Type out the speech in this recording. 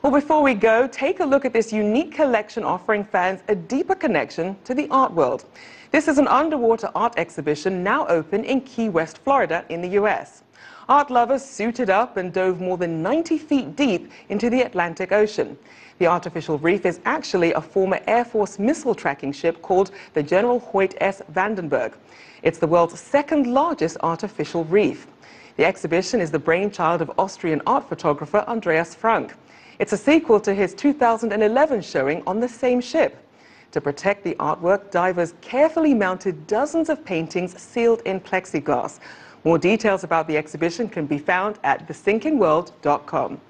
Well, before we go, take a look at this unique collection offering fans a deeper connection to the art world. This is an underwater art exhibition now open in Key West, Florida in the U.S. Art lovers suited up and dove more than 90 feet deep into the Atlantic Ocean. The artificial reef is actually a former Air Force missile tracking ship called the General Hoyt S. Vandenberg. It's the world's second largest artificial reef. The exhibition is the brainchild of Austrian art photographer Andreas Frank. It's a sequel to his 2011 showing on the same ship. To protect the artwork, divers carefully mounted dozens of paintings sealed in plexiglass. More details about the exhibition can be found at thesinkingworld.com.